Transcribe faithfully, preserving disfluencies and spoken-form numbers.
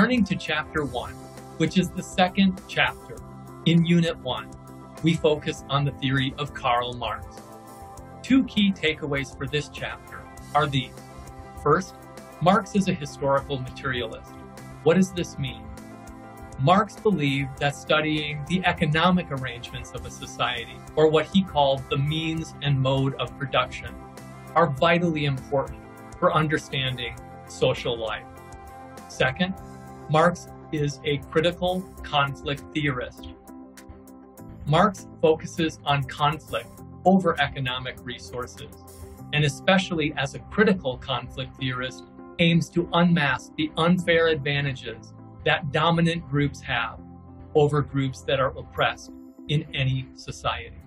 Turning to chapter one, which is the second chapter, in unit one, we focus on the theory of Karl Marx. Two key takeaways for this chapter are these. First, Marx is a historical materialist. What does this mean? Marx believed that studying the economic arrangements of a society, or what he called the means and mode of production, are vitally important for understanding social life. Second, Marx is a critical conflict theorist. Marx focuses on conflict over economic resources, and especially as a critical conflict theorist, aims to unmask the unfair advantages that dominant groups have over groups that are oppressed in any society.